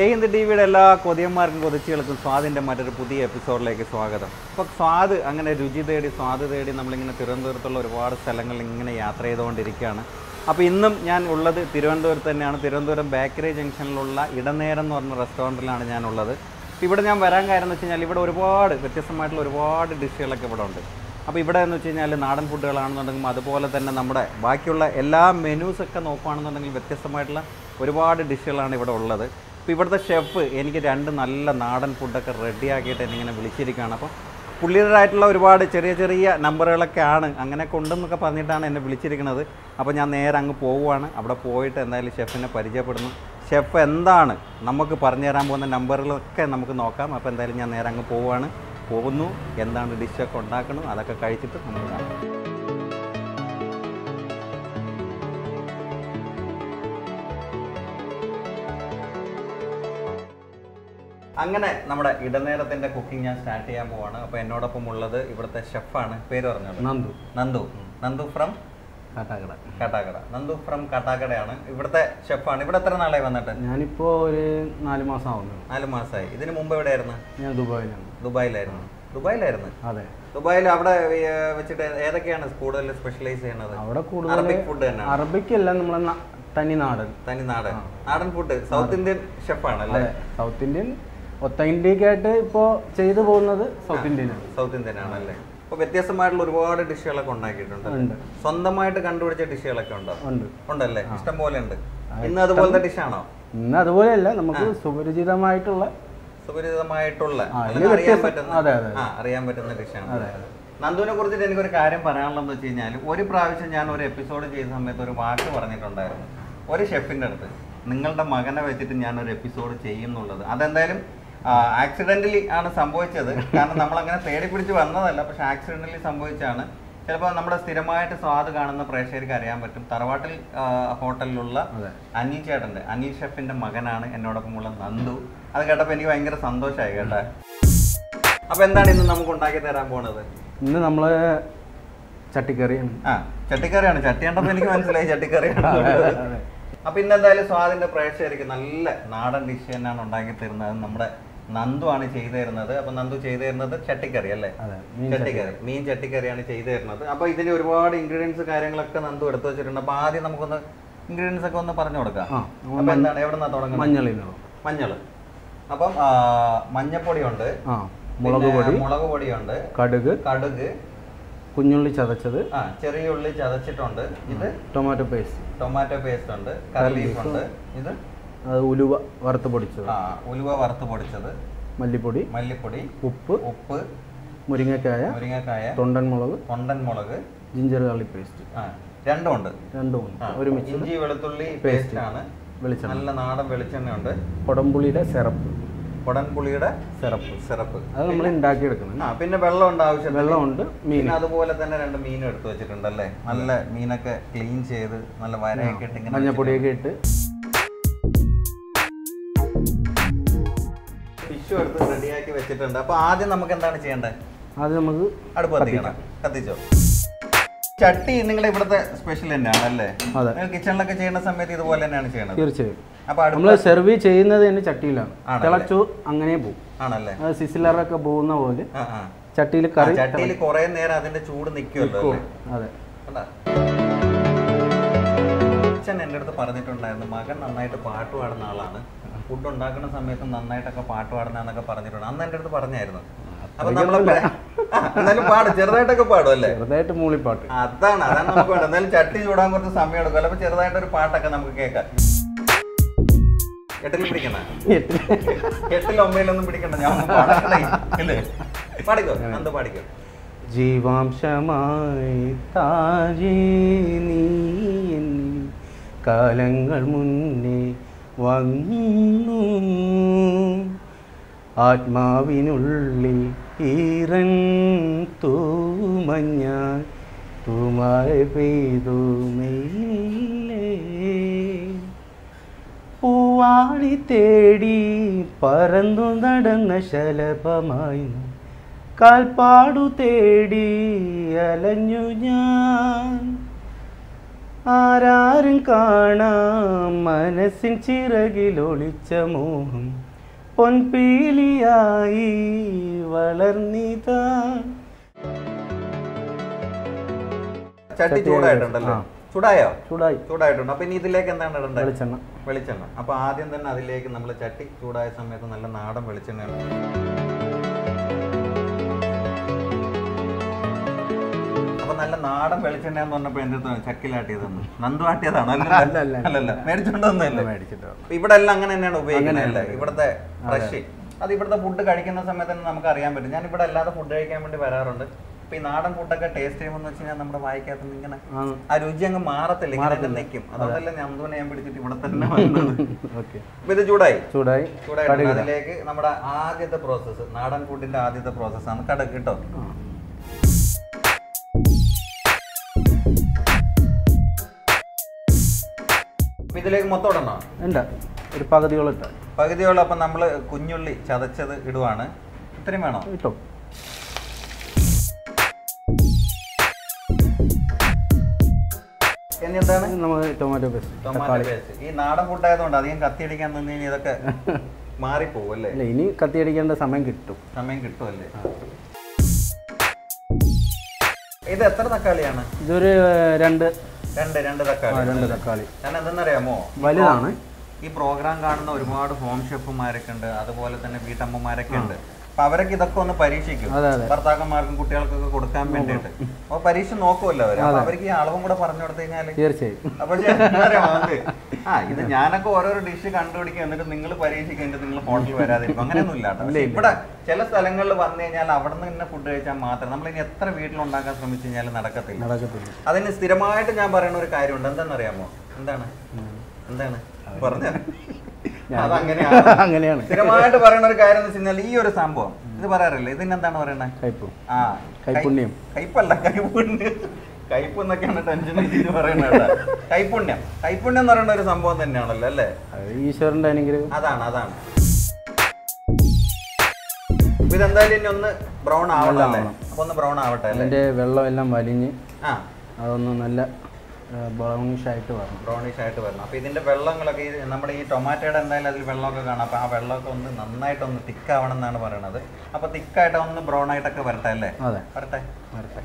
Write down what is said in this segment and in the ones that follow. ജയ് Hind T വിയുടെ എല്ലാ കൊതിയന്മാർക്കും കൊതിച്ചുകൾക്കും സ്വാദിൻ്റെ മറ്റൊരു പുതിയ എപ്പിസോഡിലേക്ക് സ്വാഗതം. ഇപ്പോൾ സ്വാദ് അങ്ങനെ രുചി തേടി സ്വാദ് തേടി നമ്മളിങ്ങനെ തിരുവനന്തപുരത്തുള്ള ഒരുപാട് സ്ഥലങ്ങളിൽ ഇങ്ങനെ യാത്ര ചെയ്തുകൊണ്ടിരിക്കുകയാണ്. അപ്പോൾ ഇന്നും ഞാൻ ഉള്ളത് തിരുവനന്തപുരത്ത് തന്നെയാണ്. തിരുവനന്തപുരം ബേക്കറി ജംഗ്ഷനിലുള്ള ഇടനേരം എന്ന് പറഞ്ഞ റെസ്റ്റോറൻറ്റിലാണ് ഞാനുള്ളത്. ഇവിടെ ഞാൻ വരാൻ കാരണം എന്ന് വെച്ച് കഴിഞ്ഞാൽ ഇവിടെ ഒരുപാട് വ്യത്യസ്തമായിട്ടുള്ള ഒരുപാട് ഡിഷുകളൊക്കെ ഇവിടെ ഉണ്ട്. അപ്പോൾ ഇവിടെ എന്ന് വെച്ച് കഴിഞ്ഞാൽ നാടൻ ഫുഡുകളാണെന്നുണ്ടെങ്കിലും അതുപോലെ തന്നെ നമ്മുടെ ബാക്കിയുള്ള എല്ലാ മെനൂസൊക്കെ നോക്കുകയാണെന്നുണ്ടെങ്കിൽ വ്യത്യസ്തമായിട്ടുള്ള ഒരുപാട് ഡിഷുകളാണ് ഇവിടെ ഉള്ളത്. അപ്പോൾ ഇവിടുത്തെ ഷെഫ് എനിക്ക് രണ്ട് നല്ല നാടൻ ഫുഡൊക്കെ റെഡിയാക്കിയിട്ട് എന്നിങ്ങനെ വിളിച്ചിരിക്കുകയാണ്. അപ്പോൾ പുള്ളിയുടേതായിട്ടുള്ള ഒരുപാട് ചെറിയ ചെറിയ നമ്പറുകളൊക്കെ ആണ് അങ്ങനെ കൊണ്ടെന്നൊക്കെ പറഞ്ഞിട്ടാണ് എന്നെ വിളിച്ചിരിക്കുന്നത്. അപ്പോൾ ഞാൻ നേരെ അങ്ങ് പോവുകയാണ്. അവിടെ പോയിട്ട് എന്തായാലും ഷെഫിനെ പരിചയപ്പെടുന്നു. ഷെഫ് എന്താണ് നമുക്ക് പറഞ്ഞു തരാൻ പോകുന്ന നമ്പറുകളൊക്കെ നമുക്ക് നോക്കാം. അപ്പോൾ എന്തായാലും ഞാൻ നേരെ അങ്ങ് പോവുകയാണ്. പോകുന്നു, എന്താണ് ഡിഷൊക്കെ ഉണ്ടാക്കണം, അതൊക്കെ കഴിച്ചിട്ട് നമുക്ക് കാണാം. അങ്ങനെ നമ്മുടെ ഇടനേരത്തിൻ്റെ കുക്കിംഗ് ഞാൻ സ്റ്റാർട്ട് ചെയ്യാൻ പോവാണ്. അപ്പോൾ എന്നോടൊപ്പം ഉള്ളത് ഇവിടുത്തെ ഷെഫാണ്. പേര് പറഞ്ഞത് നന്ദു. നന്ദു ഫ്രം കാട്ടാക്കട. നന്ദു ഫ്രം കാട്ടാക്കടയാണ് ഇവിടുത്തെ ഷെഫാണ്. ഇവിടെ എത്ര നാളായി വന്നിട്ട്? ഞാനിപ്പോൾ ഒരു 4 മാസം ആവുന്നു. 4 മാസമായി. ഇതിന് മുമ്പ് എവിടെയായിരുന്നു? ഞാൻ ദുബായിലാണ്. ദുബായിലായിരുന്നു. അതെ, ദുബായിൽ. അവിടെ വെച്ചിട്ട് ഏതൊക്കെയാണ് കൂടുതൽ സ്പെഷ്യലൈസ് ചെയ്യണത്? അവിടെ കൂടുതൽ അറബിക് ഫുഡ് തന്നെ. അറബിക് അല്ല, നമ്മളെ തനി നാടൻ ഫുഡ്. സൗത്ത് ഇന്ത്യൻ ഷെഫാണ് അല്ലേ? സൗത്ത് ഇന്ത്യൻ ഒത്തൻറ്റിക് ആയിട്ട് ഇപ്പോൾ ചെയ്തു പോകുന്നത് സൗത്ത് ഇന്ത്യനാണല്ലേ? അപ്പോൾ വ്യത്യസ്തമായിട്ടുള്ള ഒരുപാട് ഡിഷുകളൊക്കെ ഉണ്ടാക്കിയിട്ടുണ്ട്. സ്വന്തമായിട്ട് കണ്ടുപിടിച്ച ഡിഷുകളൊക്കെ ഉണ്ടല്ലേ? ഇഷ്ടം പോലെ ഉണ്ട്. ഇന്ന് അതുപോലത്തെ ഡിഷാണോ? ഇന്ന് അതുപോലെയല്ല, നമുക്ക് സുപരിചിതമായിട്ടുള്ള അറിയാൻ പറ്റുന്ന ഡിഷാണ്. നന്ദുവിനെ കുറിച്ചിട്ട് എനിക്കൊരു കാര്യം പറയാനുള്ളതെന്ന് വെച്ച് കഴിഞ്ഞാൽ, ഒരു പ്രാവശ്യം ഞാൻ ഒരു എപ്പിസോഡ് ചെയ്ത സമയത്ത് ഒരു വാക്ക് പറഞ്ഞിട്ടുണ്ടായിരുന്നു ഒരു ഷെഫിൻ്റെ അടുത്ത്, നിങ്ങളുടെ മകനെ വെച്ചിട്ട് ഞാനൊരു എപ്പിസോഡ് ചെയ്യുന്നുള്ളത്. അതെന്തായാലും ആക്സിഡൻ്റലി ആണ് സംഭവിച്ചത്. കാരണം നമ്മളങ്ങനെ തേടി പിടിച്ച് വന്നതല്ല, പക്ഷെ ആക്സിഡൻ്റലി സംഭവിച്ചാണ്. ചിലപ്പോൾ നമ്മുടെ സ്ഥിരമായിട്ട് സ്വാദ് കാണുന്ന പ്രേക്ഷകർക്ക് അറിയാൻ പറ്റും, തറവാട്ടിൽ ഹോട്ടലിലുള്ള അനിൽ ഷെഫിൻ്റെ മകനാണ് എന്നോടൊപ്പമുള്ള നന്ദു. അത് കേട്ടപ്പോൾ എനിക്ക് ഭയങ്കര സന്തോഷമായി കേട്ടോ. അപ്പോൾ എന്താണ് ഇന്ന് നമുക്ക് ഉണ്ടാക്കി തരാൻ പോണത്? ഇന്ന് നമ്മൾ ചട്ടിക്കറിയാണ്. ചട്ടി കണ്ടപ്പോൾ എനിക്ക് മനസ്സിലായി ചട്ടിക്കറിയാണ്. അപ്പോൾ ഇന്നെന്തായാലും സ്വാദിൻ്റെ പ്രേക്ഷകർക്ക് നല്ല നാടൻ ഡിഷ് തന്നെയാണ് ഉണ്ടാക്കി തരുന്നത്. നമ്മുടെ നന്ദു ആണ് ചെയ്തു തരുന്നത്. അപ്പോൾ നന്ദു ചെയ്തു തരുന്നത് ചട്ടിക്കറി അല്ലേ? മീൻ ചട്ടിക്കറിയാണ് ചെയ്തു തരുന്നത്. അപ്പോൾ ഇതിന് ഒരുപാട് ഇൻഗ്രീഡിയൻസ് കാര്യങ്ങളൊക്കെ നന്ദു എടുത്തു വെച്ചിട്ടുണ്ട്. അപ്പോൾ ആദ്യം നമുക്കൊന്ന് ഇൻഗ്രീഡിയൻസ് ഒക്കെ ഒന്ന് പറഞ്ഞു കൊടുക്കാം. അപ്പോൾ എന്താണ്, എവിടെ നിന്നാണ് തുടങ്ങുന്നത്? മഞ്ഞൾ. അപ്പം മഞ്ഞപ്പൊടിയുണ്ട്, മുളക് പൊടിയുണ്ട്, കടുക്, കുഞ്ഞുള്ളി ചതച്ചത്, ചെറിയ ഉള്ളി ചതച്ചിട്ടുണ്ട്, ഇത് ടൊമാറ്റോ പേസ്റ്റ് ഉണ്ട്, കറിലീഫുണ്ട്, ഇത് ഉലുവ വറുത്ത് പൊടിച്ചത്, മല്ലിപ്പൊടി, ഉപ്പ്, മുരിങ്ങക്കായ, തൊണ്ടൻമുളക്, ജിഞ്ചർ ഗാർലി പേസ്റ്റ്, രണ്ടും ഉണ്ട് ഒരുമിച്ച്. ഇഞ്ചി വെളുത്തുള്ളി പേസ്റ്റ് ആണ്, നല്ല നാടൻ വെളിച്ചെണ്ണയുണ്ട്, കൊടംപുളിയുടെ സിറപ്പ് അത് നമ്മൾ ഉണ്ടാക്കിയെടുക്കുന്നത്. പിന്നെ വെള്ളമുണ്ട്. മീൻ അതുപോലെ തന്നെ 2 മീനും എടുത്തു വെച്ചിട്ടുണ്ടല്ലേ? നല്ല മീനൊക്കെ ക്ലീൻ ചെയ്ത് നല്ല വരയൊക്കെ ഇട്ട് മഞ്ഞപ്പൊടിയൊക്കെ ഇട്ട് ഫിഷ് എടുത്ത് റെഡിയാക്കി വെച്ചിട്ടുണ്ട്. അപ്പോൾ ആദ്യം നമുക്ക് എന്താണ് ചെയ്യേണ്ടത്? ആദ്യം നമുക്ക് അടുപ്പ് കത്തിച്ചോ. ചട്ടി നിങ്ങളുടെ ഇവിടുത്തെ സ്പെഷ്യൽ തന്നെയാണ് അല്ലേ? കിച്ചണിലൊക്കെ ചെയ്യുന്ന സമയത്ത് ഇതുപോലെ തന്നെയാണ് ചെയ്യണത്? തീർച്ചയായും. അപ്പോൾ നമ്മൾ സെർവ് ചെയ്യുന്നത് തന്നെ ചട്ടിയിലാണ്. തിളച്ചു അങ്ങനെ പോകും ആണല്ലേ? സിസിലറൊക്കെ പോകുന്ന പോലെ ചട്ടിയിൽ ചട്ടിയിൽ കുറേ നേരം അതിന്റെ ചൂട് നിൽക്കുമല്ലോ. അതെ. അച്ഛൻ എൻ്റെ അടുത്ത് പറഞ്ഞിട്ടുണ്ടായിരുന്നു, മകൻ നന്നായിട്ട് പാട്ട് പാടുന്ന ആളാണ്, ഫുഡ് ഉണ്ടാക്കുന്ന സമയത്ത് നന്നായിട്ടൊക്കെ പാട്ട് പാടുന്നതെന്നൊക്കെ പറഞ്ഞിട്ടുണ്ട്. അന്ന് എൻ്റെ അടുത്ത് പറഞ്ഞായിരുന്നു. അപ്പൊ നമ്മളെ എന്തായാലും പാടും, ചെറുതായിട്ടൊക്കെ പാടും അല്ലേ? ചെറുതായിട്ട് മൂളിപ്പാട്ട്. അതാണ് നമുക്ക് വേണ്ടത്. എന്തായാലും ചട്ടി ചൂടാൻ കുറച്ച് സമയം എടുക്കും, അപ്പൊ ചെറുതായിട്ടൊരു പാട്ടൊക്കെ നമുക്ക് കേൾക്കാം. 8ലും 9ലും പിടിക്കണ്ട, ഞാൻ പാടിക്കോ. എന്താ പാടിക്കോ? ജീവാംശമായി താജേ നീ കാലങ്ങൾ മുന്നേ വന്നു, ആത്മാവിനുള്ളിൽ ഈറൻ തൂമഞ്ഞാൽ തുമഴ പെയ്തു മെയിലേ, പൂവാടി തേടി പറന്നു നടന്ന ശലഭമായി കാൽപ്പാടു തേടി അലഞ്ഞു ഞാൻ, ആരാരും കാണാം മനസ്സിൻ ചിറകിലൊളിച്ച മോഹം പൊൻപീലിയായി വളർന്നിതാ. ചട്ടി ചൂടായിട്ടുണ്ടല്ലോ, ചൂടായോ? ചൂടായി, ചൂടായിട്ടുണ്ട്. അപ്പൊ ഇനി ഇതിലേക്ക് എന്താണ് ഇടേണ്ടത്? വെളിച്ചെണ്ണ. വെളിച്ചെണ്ണ. അപ്പൊ ആദ്യം തന്നെ അതിലേക്ക് നമ്മൾ ചട്ടി ചൂടായ സമയത്ത് നല്ല നാടൻ വെളിച്ചെണ്ണ. അപ്പൊ നല്ല നാടൻ വെളിച്ചെണ്ണ എന്ന് പറഞ്ഞപ്പോ എന്താണ് ചക്കിലാട്ടിയതാണ്? നന്ദു ആട്ടിയതാണ്? അല്ലല്ല, മേടിച്ചിട്ടൊന്നുമല്ല. മേടിച്ചിട്ട് ഇവിടെ എല്ലാം അങ്ങനെ തന്നെയാണ് ഉപയോഗിക്കുന്നത്. ഇവിടുത്തെ ഫ്രഷ്, അത് ഇവിടുത്തെ ഫുഡ് കഴിക്കുന്ന സമയത്ത് തന്നെ നമുക്ക് അറിയാൻ പറ്റും. ഞാൻ ഇവിടെ അല്ലാതെ ഫുഡ് കഴിക്കാൻ വേണ്ടി വരാറുണ്ട്. നാടൻ ഫുഡൊക്കെ ടേസ്റ്റ് ചെയ്യുമ്പോൾ വെച്ച് കഴിഞ്ഞാൽ നമ്മുടെ വായിക്കാത്ത ഇങ്ങനെ ആ രുചി അങ്ങ് മാറത്തില്ല, ഇങ്ങനെ നിൽക്കും. അതുകൊണ്ടല്ലേ നന്ദുവിനെ ഞാൻ പിടിച്ചിട്ട് ഇവിടെ തന്നെ വന്നത്. അപ്പൊ ഇത് ചൂടായി ചൂടായി ചൂടായി. അതിലേക്ക് നമ്മുടെ ആദ്യത്തെ പ്രോസസ്സ്, നാടൻ ഫുഡിന്റെ ആദ്യത്തെ പ്രോസസ്സാണ് കടുക് കേട്ടോ. ഇതിലേക്ക് മൊത്തം ഇടണോ? ഉണ്ട്, ഒരു പകുതിയോളം ഇട്ടാൽ പകുതിയോളം. അപ്പൊ നമ്മള് കുഞ്ഞുള്ളി ചതച്ചത് ഇടുവാണ്. ഇത്രയും വേണോ? ഇട്ടോ. Tomato paste. ഈ നാടൻ ഫുഡ് ആയതുകൊണ്ട് അധികം കത്തിയടിക്കാൻ തന്നെ ഇതൊക്കെ മാറിപ്പോകും അല്ലേ? ഇനി കത്തിയടിക്കേണ്ട സമയം കിട്ടും, സമയം കിട്ടും അല്ലേ? ഇത് എത്ര തക്കാളിയാണ്? ഇതൊരു രണ്ട് രണ്ട് രണ്ട് തക്കാളി. രണ്ട് തക്കാളി. ഞാൻ എന്തെന്നറിയാമോ, വലുതാണ്. ഈ പ്രോഗ്രാം കാണുന്ന ഒരുപാട് ഹോം ഷെഫുമാരൊക്കെ ഉണ്ട്, അതുപോലെ തന്നെ വീട്ടമ്മമാരൊക്കെ ഉണ്ട്. അപ്പൊ അവരൊക്കെ ഇതൊക്കെ ഒന്ന് പരീക്ഷിക്കും, ഭർത്താക്കന്മാർക്കും കുട്ടികൾക്കൊക്കെ കൊടുക്കാൻ വേണ്ടിയിട്ട്. അപ്പൊ പരീക്ഷ നോക്കുമല്ലോ അവര്. അവർക്ക് ഈ അളവും കൂടെ പറഞ്ഞു കൊടുത്തു കഴിഞ്ഞാല് തീർച്ചയായും. അപ്പൊ ആ ഇത് ഞാനൊക്കെ ഓരോരോ ഡിഷ് കണ്ടുപിടിക്കുക, എന്നിട്ട് നിങ്ങൾ പരീക്ഷിക്കുക, എന്നിട്ട് നിങ്ങൾ ഹോട്ടലിൽ വരാതിരിക്കും. അങ്ങനെയൊന്നും ഇല്ലാട്ടോ. ഇവിടെ ചില സ്ഥലങ്ങളിൽ വന്നു കഴിഞ്ഞാൽ അവിടെ നിന്ന് തന്നെ ഫുഡ് കഴിച്ചാൽ മാത്രം. നമ്മളിനി എത്ര വീട്ടിലുണ്ടാക്കാൻ ശ്രമിച്ചു കഴിഞ്ഞാലും നടക്കത്തില്ല. അതിന് സ്ഥിരമായിട്ട് ഞാൻ പറയുന്ന ഒരു കാര്യമുണ്ട്. എന്താണെന്നറിയാമോ? എന്താണ് എന്താണ് പറഞ്ഞത്? അങ്ങനെയാണ് സ്ഥിരമായിട്ട് പറയുന്ന ഒരു കാര്യം എന്ന് വെച്ച് കഴിഞ്ഞാൽ, ഈ ഒരു സംഭവം ഇത് പറയാറില്ലേ, ഇതിനെന്താണ് പറയണത്? കൈപ്പുണ്യം. കൈപ്പല്ല, കൈപുണ്യം. കൈപ്പ് എന്നൊക്കെയാണ് ടെൻഷൻ ചെയ്ത് പറയുന്നത്. കൈപ്പുണ്യം, കൈപ്പുണ്യം എന്ന് പറയുന്ന ഒരു സംഭവം തന്നെയാണല്ലോ അല്ലേ? ഈശ്വരന്റെ അനുഗ്രഹം. അതാണ് അതാണ്. ഇതെന്തായാലും ഇനി ഒന്ന് ബ്രൗൺ ആവട്ടെ അല്ലേ? അപ്പൊ ഒന്ന് ബ്രൗൺ ആവട്ടെ അല്ലേ? അതിന്റെ വെള്ളം എല്ലാം വലിഞ്ഞ് അതൊന്ന് നല്ല ബ്രൗണിഷ് ആയിട്ട് വരണം, ബ്രൗണിഷ് ആയിട്ട് വരണം. അപ്പോൾ ഇതിൻ്റെ വെള്ളങ്ങളൊക്കെ ഈ നമ്മുടെ ഈ ടൊമാറ്റോയുടെ എന്തായാലും അതിൽ വെള്ളമൊക്കെ കാണാം. അപ്പോൾ ആ വെള്ളമൊക്കെ ഒന്ന് നന്നായിട്ടൊന്ന് തിക്കാവണം എന്നാണ് പറയണത്. അപ്പോൾ തിക്കായിട്ട് ഒന്ന് ബ്രൗൺ ആയിട്ടൊക്കെ വരട്ടെ അല്ലേ? അതെ, വരട്ടെ വരട്ടെ.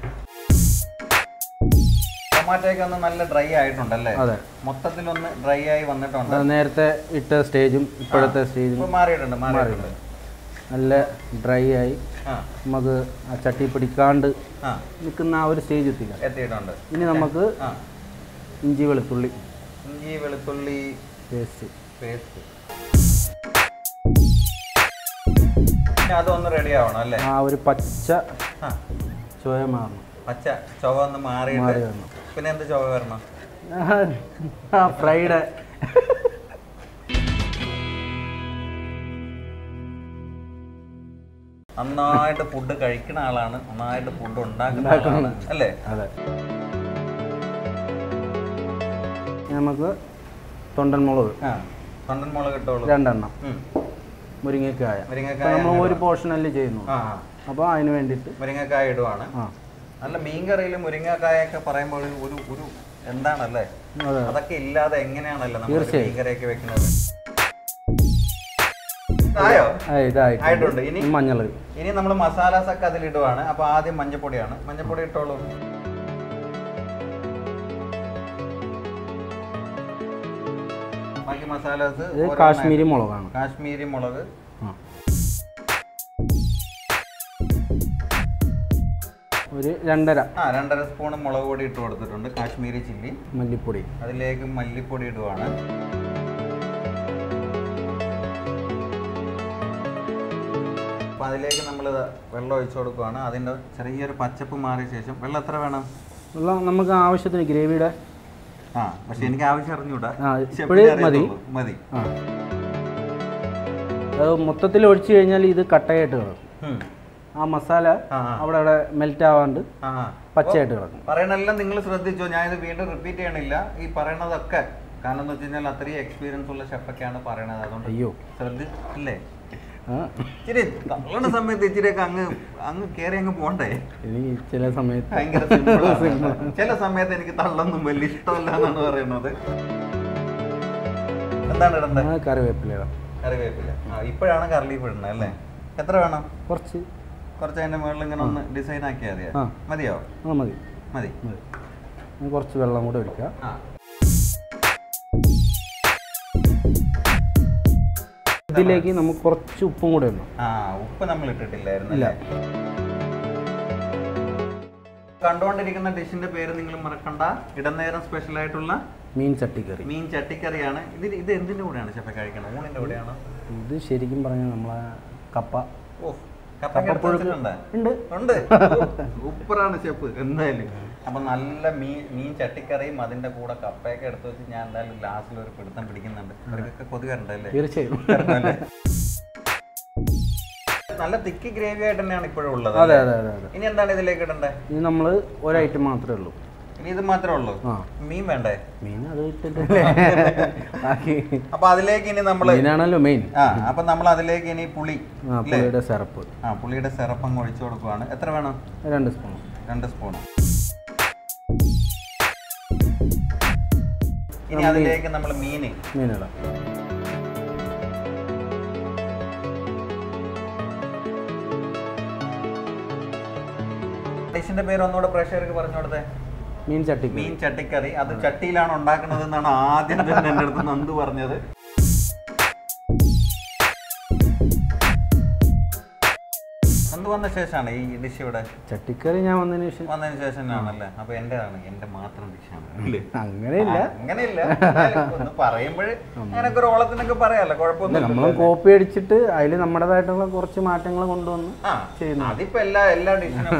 ടൊമാറ്റോയൊക്കെ ഒന്ന് നല്ല ഡ്രൈ ആയിട്ടുണ്ടല്ലേ? അതെ, മൊത്തത്തിലൊന്ന് ഡ്രൈ ആയി വന്നിട്ടുണ്ട്. നേരത്തെ ഇട്ട സ്റ്റേജും ഇപ്പോഴത്തെ സ്റ്റേജും മാറിയിട്ടുണ്ട്, മാറിയിട്ടുണ്ട്. നല്ല ഡ്രൈ ആയി നമുക്ക് ആ ചട്ടി പിടിക്കാണ്ട് നിൽക്കുന്ന ആ ഒരു സ്റ്റേജ് എത്തിയിട്ടുണ്ട്. ഇനി നമുക്ക് ഇഞ്ചി വെളുത്തുള്ളി, ഇഞ്ചി വെളുത്തുള്ളി പേസ്റ്റ് പേസ്റ്റ് അതൊന്ന് റെഡി ആവണം അല്ലേ? ആ ഒരു പച്ച ചുവ മാറണം, പച്ച ചുവ ഒന്ന് മാറി വരണം. പിന്നെ എന്ത് ചുവ വരണം? ഫ്രൈഡ് നന്നായിട്ട് ഫുഡ് കഴിക്കുന്ന ആളാണ്, നന്നായിട്ട് ഫുഡ് ഉണ്ടാക്കുന്ന ആളാണ് അല്ലേ? അതെ. നമുക്ക് തൊണ്ടൻ മുളക്, തൊണ്ടൻ മുളക് ഇട്ടോളൂ. രണ്ടെണ്ണം. മുരിങ്ങക്കായ, മുരിങ്ങക്കായ നമ്മൾ ഒരു പോർഷനല്ലേ ചെയ്യുന്നു. അപ്പോൾ അതിന് വേണ്ടിയിട്ട് മുരിങ്ങക്കായ ഇടുവാണ്. നല്ല മീൻ കറിയിൽ മുരിങ്ങക്കായൊക്കെ പറയുമ്പോൾ ഒരു ഒരു എന്താണല്ലേ, അതൊക്കെ ഇല്ലാതെ എങ്ങനെയാണല്ലോ നമ്മൾ മീൻ കറിയൊക്കെ വെക്കുന്നത്. ആയിട്ടുണ്ട്. ഇനി മഞ്ഞൾ, ഇനി നമ്മൾ മസാലാസ് ഒക്കെ അതിലിടുവാണ്. അപ്പൊ ആദ്യം മഞ്ഞപ്പൊടിയാണ്, മഞ്ഞപ്പൊടി ഇട്ടോളൂ. ബാക്കി മസാലാസ് കാശ്മീരി മുളകാണ്, കാശ്മീരി മുളക്. ഒരു രണ്ടര രണ്ടര സ്പൂൺ മുളക് പൊടി ഇട്ട് കൊടുത്തിട്ടുണ്ട്. കാശ്മീരി ചില്ലി, മല്ലിപ്പൊടി. അതിലേക്ക് മല്ലിപ്പൊടി ഇടുവാണ്. അപ്പോൾ അതിലേക്ക് നമ്മൾ വെള്ളം ഒഴിച്ചു കൊടുക്കുകയാണ്. അതിൻ്റെ ചെറിയൊരു പച്ചപ്പ് മാറിയ ശേഷം വെള്ളം എത്ര വേണം? വെള്ളം നമുക്ക് ആവശ്യത്തിന്, ഗ്രേവിയുടെ. ആ പക്ഷെ എനിക്ക് ആവശ്യം അറിഞ്ഞൂടാ, മതി മതി. മൊത്തത്തിൽ ഒഴിച്ചു കഴിഞ്ഞാൽ ഇത് കട്ടയായിട്ട് കിടക്കും. ആ മസാല അവിടെ അവിടെ മെൽറ്റ് ആവാണ്ട് പച്ചയായിട്ട് കിടക്കും. പറയണെല്ലാം നിങ്ങൾ ശ്രദ്ധിച്ചോ, ഞാനിത് വീണ്ടും റിപ്പീറ്റ് ചെയ്യണില്ല. ഈ പറയണതൊക്കെ കാരണം എന്ന് വെച്ച് കഴിഞ്ഞാൽ അത്രയും എക്സ്പീരിയൻസ് ഉള്ള ഷെഫൊക്കെയാണ് പറയണത്. അതുകൊണ്ട് അയ്യോ ശ്രദ്ധിച്ചില്ലേ? ഇതിലേക്ക് നമുക്ക് കുറച്ച് ഉപ്പും കൂടി ഇടണം. ആ ഉപ്പ് നമ്മൾ ഇട്ടിട്ടില്ലായിരുന്നല്ലേ? കണ്ടുകൊണ്ടിരിക്കുന്ന ഡിഷിന്റെ പേര് നിങ്ങൾ മറക്കണ്ട. ഇടനേരം സ്പെഷ്യൽ ആയിട്ടുള്ള മീൻ ചട്ടിക്കറി. മീൻ ചട്ടിക്കറിയാണ്. ഇത് എന്തിന്റെ കൂടെയാണ് ഷെഫ് കഴിക്കുന്നത്? ഊണിന്റെ കൂടെയാണ്. ഇത് ശരിക്കും പറഞ്ഞാൽ നമ്മൾ കപ്പ. ഓ കപ്പ കേട്ടിട്ടുണ്ട്. ഉണ്ട് ഉണ്ട്. സൂപ്പറാണ് ഷെഫ് എന്തായാലും. അപ്പോൾ നല്ല മീൻ ചട്ടിക്കറിയും അതിൻ്റെ കൂടെ കപ്പയൊക്കെ എടുത്ത് വെച്ച് ഞാൻ എന്തായാലും ലാസ്റ്റിൽ ഒരു പിടുത്തം പിടിക്കുന്നുണ്ട്. അവർക്കൊക്കെ കൊതുകണ്ടല്ലേ? തീർച്ചയായും. നല്ല തിക്കി ഗ്രേവി ആയിട്ട് തന്നെയാണ് ഇപ്പോഴും ഉള്ളത്. അതെ അതെ അതെ. ഇനി എന്താണ് ഇതിലേക്ക് ഇടണ്ടേ? ഇനി നമ്മൾ ഒരു ഐറ്റം മാത്രമേ ഉള്ളൂ. ഇനി ഇത് മാത്രമേ ഉള്ളൂ. മീൻ വേണ്ടേ? മീൻ അത് ഇട്ടിട്ട് അപ്പോൾ അതിലേക്ക് ഇനി നമ്മൾ മീനാണല്ലോ മെയിൻ. ആ അപ്പം നമ്മൾ അതിലേക്ക് ഇനി പുളി, പുളിയുടെ സിറപ്പ്. ആ പുളിയുടെ സിറപ്പ് അങ്ങ് ഒഴിച്ചു കൊടുക്കുകയാണ്. എത്ര വേണം? 2 സ്പൂൺ. 2 സ്പൂൺ. ഇനി അതിലേക്ക് നമ്മൾ മീൻ ഇടാം. ഡിഷിന്റെ പേര് ഒന്നുകൂടെ പ്രേക്ഷകർക്ക് പറഞ്ഞു കൊടുത്തേ. മീൻ ചട്ടിക്കറി. അത് ചട്ടിയിലാണ് ഉണ്ടാക്കുന്നത് എന്നാണ് ആദ്യം തന്നെ എൻ്റെ അടുത്ത് നന്ദു പറഞ്ഞത്. വന്ന ശേഷമാണ് ഈ ഡിഷ് ഇവിടെ ചട്ടിക്കറി ഞാൻ വന്നതിന് ശേഷം ആണല്ലേ? അപ്പൊ എന്റേതാണ്, എന്റെ മാത്രം ഡിഷാണ്. അങ്ങനെയില്ല ഒന്ന് പറയുമ്പോൾ അങ്ങനൊക്കെ ഒരു ഓളത്തിനൊക്കെ പറയാല്ലോ, കുഴപ്പമൊന്നുമില്ല. നമ്മൾ കോപ്പി അടിച്ചിട്ട് അതിൽ നമ്മുടേതായിട്ടുള്ള കുറച്ച് മാറ്റങ്ങൾ കൊണ്ടുവന്ന് ചെയ്യുന്നു. അതിപ്പോ എല്ലാ ഡിഷിനും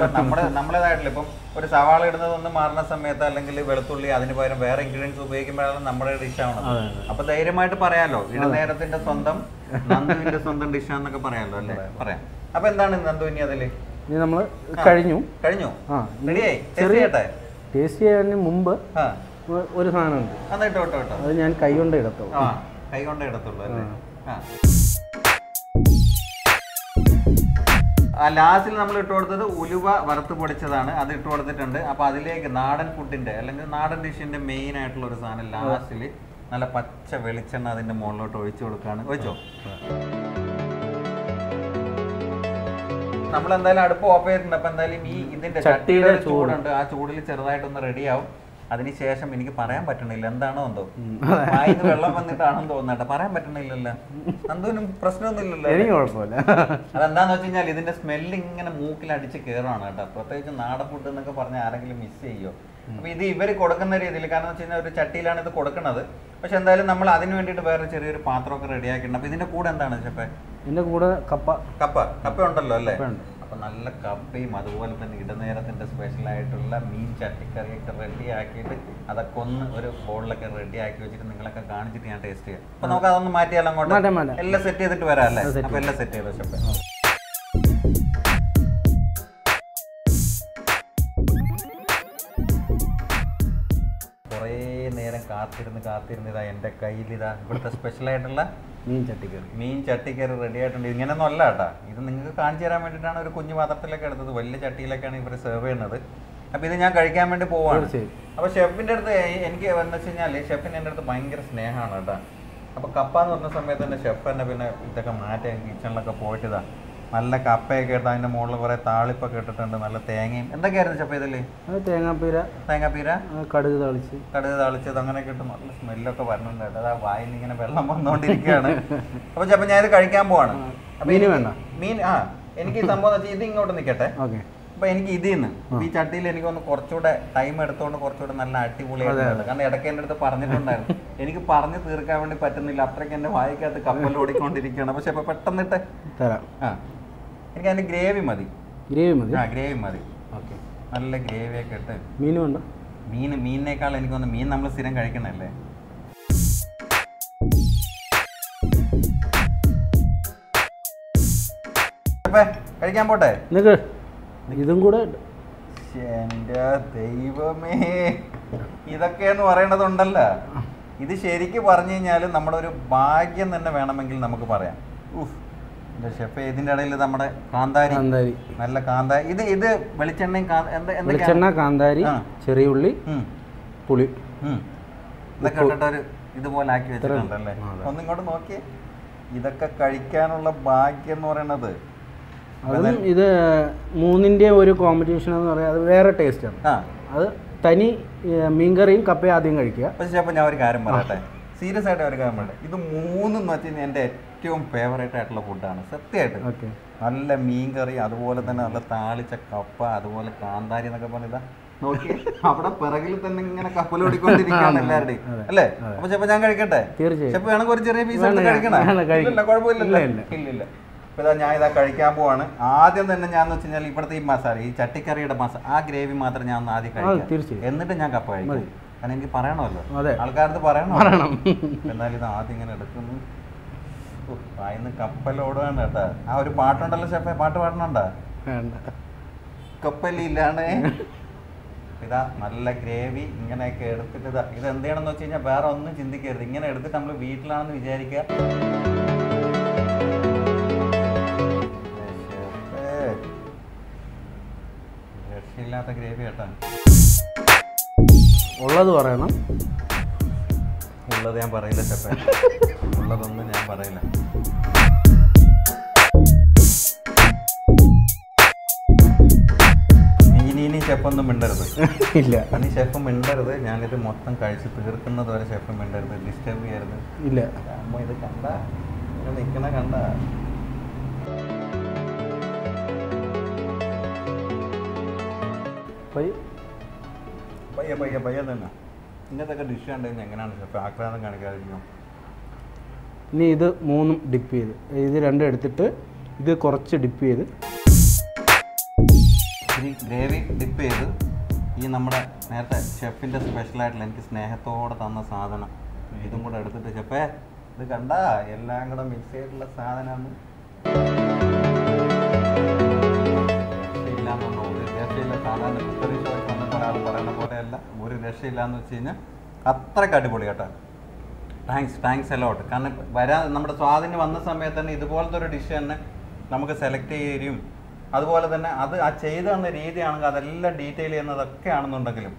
നമ്മുടേതായിട്ടുള്ള ഇപ്പം ഒരു സവാള ഇടുന്നത് ഒന്ന് മാറുന്ന സമയത്ത് അല്ലെങ്കിൽ വെളുത്തുള്ളി അതിന് പകരം വേറെ ഇൻഗ്രീഡിയൻസ് ഉപയോഗിക്കുമ്പോഴാണ് നമ്മുടെ ഡിഷാണ്. അപ്പൊ ധൈര്യമായിട്ട് പറയാലോ, ഇടനേരത്തിന്റെ സ്വന്തം നന്ദുവിന്റെ സ്വന്തം ഡിഷാന്നൊക്കെ പറയാലോ അല്ലേ? പറയാം. അപ്പൊ എന്താണ് നന്ദു ഇനി അതില്? ഇനി നമ്മള് കഴിഞ്ഞു ടേസ്റ്റ് ചെയ്യാൻ മുമ്പ് ഒരു സാധനം ഉണ്ട്. അത് ഞാൻ കൈ കൊണ്ടേ ഇടത്തുള്ളൂ അല്ലേ? ലാസ്റ്റിൽ നമ്മൾ ഇട്ട് കൊടുത്തത് ഉലുവ വറുത്ത് പൊടിച്ചതാണ്. അത് ഇട്ട് കൊടുത്തിട്ടുണ്ട്. അപ്പൊ അതിലേക്ക് നാടൻ ഫുഡിന്റെ അല്ലെങ്കിൽ നാടൻ ഡിഷിന്റെ മെയിൻ ആയിട്ടുള്ള ഒരു സാധനം ലാസ്റ്റിൽ നല്ല പച്ച വെളിച്ചെണ്ണ അതിന്റെ മുകളിലോട്ട് ഒഴിച്ചു കൊടുക്കുകയാണ്. ഒഴിച്ചോ? നമ്മളെന്തായാലും അടുപ്പ് ഓഫ് ചെയ്തിട്ടുണ്ട്. അപ്പൊ എന്തായാലും ഈ ഇതിന്റെ ചട്ടിയുടെ ചൂടുണ്ട്. ആ ചൂടിൽ ചെറുതായിട്ടൊന്ന് റെഡിയാവും. അതിനുശേഷം എനിക്ക് പറയാൻ പറ്റണില്ല എന്താണോ എന്തോ. വായിന്ന് വെള്ളം വന്നിട്ടാണെന്ന് തോന്നട്ടെ. പറയാൻ പറ്റണില്ലല്ലോ. എന്തോന്നും പ്രശ്നമൊന്നുമില്ലല്ലോ. അതെന്താന്ന് വെച്ച് കഴിഞ്ഞാൽ ഇതിന്റെ സ്മെല്ല് ഇങ്ങനെ മൂക്കിൽ അടിച്ച് കയറുകയാണ് കേട്ടോ. പ്രത്യേകിച്ച് നാടൻ ഫുഡ് എന്നൊക്കെ പറഞ്ഞാൽ ആരെങ്കിലും മിസ് ചെയ്യോ? അപ്പൊ ഇത് ഇവര് കൊടുക്കുന്ന രീതിയിൽ, കാരണം വെച്ച് കഴിഞ്ഞാൽ ഒരു ചട്ടിയിലാണ് ഇത് കൊടുക്കുന്നത്. പക്ഷെ എന്തായാലും നമ്മൾ അതിന് വേണ്ടിയിട്ട് വേറെ ചെറിയൊരു പാത്രമൊക്കെ റെഡിയാക്കിയിട്ടുണ്ട്. അപ്പൊ ഇതിന്റെ കൂടെ എന്താണ് ഷെഫേ? ഇതിന്റെ കൂടെ കപ്പ ഉണ്ടല്ലോ അല്ലേ? അപ്പം നല്ല കപ്പയും അതുപോലെ തന്നെ ഇടനേരത്തിൻ്റെ സ്പെഷ്യലായിട്ടുള്ള മീൻ ചട്ടിക്കറിയൊക്കെ റെഡിയാക്കിയിട്ട് അതൊക്കെ ഒന്ന് ഒരു ബോളിലൊക്കെ റെഡിയാക്കി വെച്ചിട്ട് നിങ്ങളൊക്കെ കാണിച്ചിട്ട് ഞാൻ ടേസ്റ്റ് ചെയ്യാം. അപ്പം നമുക്ക് അതൊന്ന് മാറ്റിയാലും അങ്ങോട്ട് എല്ലാം സെറ്റ് ചെയ്തിട്ട് വരാം അല്ലേ? അപ്പം എല്ലാം സെറ്റ് ചെയ്ത് ഷെഫ്. കുറേ നേരം കാത്തിരുന്ന് ഇതാ എൻ്റെ കയ്യിലിതാ ഇവിടുത്തെ സ്പെഷ്യലായിട്ടുള്ള മീൻ ചട്ടിക്കറി റെഡി ആയിട്ടുണ്ട്. ഇങ്ങനെയൊന്നും അല്ല കേട്ടോ, ഇത് നിങ്ങൾക്ക് കാണിച്ചു തരാൻ വേണ്ടിയിട്ടാണ് ഒരു കുഞ്ഞു പാത്രത്തിലൊക്കെ എടുത്തത്. വലിയ ചട്ടിയിലൊക്കെയാണ് ഇവർ സെർവ് ചെയ്യുന്നത്. അപ്പോൾ ഇത് ഞാൻ കഴിക്കാൻ വേണ്ടി പോവാണ്. അപ്പോൾ ഷെഫിൻ്റെ അടുത്ത് എനിക്ക് എന്ന് വെച്ച് കഴിഞ്ഞാൽ ഷെഫിന് എൻ്റെ അടുത്ത് ഭയങ്കര സ്നേഹമാണ് കേട്ടോ. അപ്പോൾ കപ്പ എന്ന് പറഞ്ഞ സമയത്ത് തന്നെ ഷെഫ് തന്നെ പിന്നെ ഇതൊക്കെ മാറ്റി കിച്ചണിലൊക്കെ പോയിട്ട് ഇതാ നല്ല കപ്പയൊക്കെ ഇട്ട് അതിൻ്റെ മുകളിൽ കുറേ താളിപ്പൊക്കെ ഇട്ടിട്ടുണ്ട്. നല്ല തേങ്ങയും എന്തൊക്കെയായിരുന്നു ഷെഫ് ഇതിൽ? തേങ്ങാപ്പീര, കടുക് താളിച്ചത് അങ്ങനെയൊക്കെ ഇട്ട് നല്ല സ്മെല്ലൊക്കെ വരുന്നുണ്ട് കേട്ടോ. അതാ വായിൽ ഇങ്ങനെ വെള്ളം വന്നുകൊണ്ടിരിക്കുകയാണ്. അപ്പോൾ ചിലപ്പോൾ ഞാനിത് കഴിക്കാൻ പോവാണ്. അപ്പോൾ ഇനി വേണ്ട മീൻ. ആ എനിക്ക് ഈ സംഭവം എന്ന് വെച്ചാൽ ഇത് ഇങ്ങോട്ട് നിൽക്കട്ടെ. അപ്പോൾ എനിക്ക് ഇതിന്ന് ഈ ചട്ടിയിൽ എനിക്കൊന്ന് കുറച്ചുകൂടെ ടൈം എടുത്തുകൊണ്ട് കുറച്ചുകൂടെ നല്ല അടിപൊളിയായിട്ടുണ്ട്. കാരണം ഇടയ്ക്ക് എൻ്റെ അടുത്ത് പറഞ്ഞിട്ടുണ്ടായിരുന്നു, എനിക്ക് പറഞ്ഞു തീർക്കാൻ വേണ്ടി പറ്റുന്നില്ല, അത്രയ്ക്ക് എൻ്റെ വായിക്കകത്ത് കപ്പൽ ഓടിക്കൊണ്ടിരിക്കുകയാണ്. പക്ഷെ അപ്പോൾ പെട്ടെന്നിട്ട് തരാം. ആ എനിക്ക് അതിൻ്റെ ഗ്രേവി മതി. ഓക്കെ, നല്ല ഗ്രേവിയൊക്കെ ഇട്ട് മീനുണ്ട്. മീനിനേക്കാൾ എനിക്കൊന്ന് മീൻ നമ്മൾ സ്ഥിരം കഴിക്കണല്ലേ? കഴിക്കാൻ പോട്ടെ ഇതും കൂടെ. എൻ്റെ ദൈവമേ, ഇതൊക്കെയെന്ന് പറയണതുണ്ടല്ല. ഇത് ശരിക്കും പറഞ്ഞു കഴിഞ്ഞാൽ നമ്മുടെ ഒരു ഭാഗ്യം തന്നെ വേണമെങ്കിൽ നമുക്ക് പറയാം. തനി മീൻകറിയും കപ്പയും ആദ്യം കഴിക്കുക. പക്ഷേ അപ്പോൾ ഞാൻ ഒരു കാര്യം പറയട്ടെ, സീരിയസ് ആയിട്ട് ഒരു കാര്യം പറയട്ടെ, ഇത് മൂന്നും വെച്ചാൽ എൻ്റെ ഏറ്റവും ഫേവറേറ്റ് ആയിട്ടുള്ള ഫുഡാണ് സത്യമായിട്ട്. ഓക്കെ, നല്ല മീൻകറി, അതുപോലെ തന്നെ നല്ല താളിച്ച കപ്പ, അതുപോലെ കാന്താരി എന്നൊക്കെ പറഞ്ഞിതാ നോക്കി അവിടെ പിറകിൽ തന്നെ ഇങ്ങനെ കപ്പലോടിക്കൊണ്ടിരിക്കുകയാണ് എല്ലാവരുടെയും അല്ലേ. അപ്പോൾ ചേപ്പ ഞാൻ കഴിക്കട്ടെ? ചേപ്പ വേണമെങ്കിൽ ഒരു ചെറിയ പീസ് എടുത്ത് കഴിക്കണം, കുഴപ്പമില്ലല്ലോ. ഇല്ലില്ല, ഇപ്പോൾ ഇതാ ഞാൻ ഇതാ കഴിക്കാൻ പോവാണ്. ആദ്യം തന്നെ ഞാൻ വെച്ച് കഴിഞ്ഞാൽ ഇവിടുത്തെ ഈ മസാല, ഈ ചട്ടിക്കറിയുടെ മസാല, ആ ഗ്രേവി മാത്രം ഞാൻ ഒന്ന് ആദ്യം കഴിക്കാം, തീർച്ചയായും. എന്നിട്ട് ഞാൻ കപ്പ കഴിക്കും, കാരണം എനിക്ക് പറയണമല്ലോ, ആൾക്കാരത് പറയണം. എന്നാലും ഇത് ആദ്യം ഇങ്ങനെ എടുക്കുന്നു, വായിന്ന് കപ്പലോടുകയാണ് കേട്ടോ. ആ ഒരു പാട്ടുണ്ടല്ലോ ഷെഫേ, പാട്ട് പാടണുണ്ടോ? കപ്പലില്ലാണേ. ഇതാ നല്ല ഗ്രേവി ഇങ്ങനെയൊക്കെ എടുത്തിട്ട് ഇതാ ഇത് എന്ത് ചെയ്യണമെന്ന് വെച്ച് കഴിഞ്ഞാൽ വേറെ ഒന്നും ചിന്തിക്കരുത്, ഇങ്ങനെ എടുത്തിട്ട് നമ്മൾ വീട്ടിലാണെന്ന് വിചാരിക്കുക. ഉള്ളത് പറയണം, ഉള്ളത് ഞാൻ പറയില്ല ചേട്ടാ, ഉള്ളതൊന്നും ഞാൻ പറയില്ല. ഇനി ഷെഫൊന്നും മിണ്ടരുത്, ഇല്ല ഇനി ഷെഫ് മിണ്ടരുത്, ഞാനിത് മൊത്തം കഴിച്ച് തീർക്കുന്നത് വരെ ഷെഫ് മിണ്ടരുത്, ഡിസ്റ്റർബ് ചെയ്യരുത്. ഇല്ല അമ്മ ഇത് കണ്ട നിൽക്കണ കണ്ട. പയ്യ പയ്യ പയ്യ തന്നെ ഇന്നത്തെ ഡിഷ് കണ്ടെങ്കിൽ എങ്ങനെയാണ് ഷെഫ് ആക്രാന്തം കാണിക്കാതിരിക്കും? ഇനി ഇത് മൂന്നും ഡിപ്പ് ചെയ്ത്, ഇത് രണ്ടും എടുത്തിട്ട് ഇത് കുറച്ച് ഡിപ്പ് ചെയ്ത്, ഇനി ഗ്രേവി ഡിപ്പ് ചെയ്ത്, ഈ നമ്മുടെ നേരത്തെ ഷെഫിൻ്റെ സ്പെഷ്യലായിട്ടുള്ള എനിക്ക് സ്നേഹത്തോടെ തന്ന സാധനം ഇതും കൂടെ എടുത്തിട്ട് ഷെഫേ ഇത് കണ്ട എല്ലാം കൂടെ മിക്സ് ചെയ്തിട്ടുള്ള സാധനമാണ്. ഒരാൾ പറയുന്ന പോലെയല്ല, ഒരു രക്ഷയില്ലാന്ന് വെച്ച് കഴിഞ്ഞാൽ അത്രയ്ക്ക് അടിപൊളി കേട്ടോ. Thanks, thanks a lot. കാരണം വരാൻ നമ്മുടെ സ്വാധീനം വന്ന സമയത്ത് തന്നെ ഇതുപോലത്തെ ഒരു ഡിഷ് തന്നെ നമുക്ക് സെലക്ട് ചെയ്യുകയും അതുപോലെ തന്നെ അത് ആ ചെയ്തു തന്ന രീതിയാണെങ്കിൽ അതെല്ലാം ഡീറ്റെയിൽ ചെയ്യുന്നതൊക്കെ ആണെന്നുണ്ടെങ്കിലും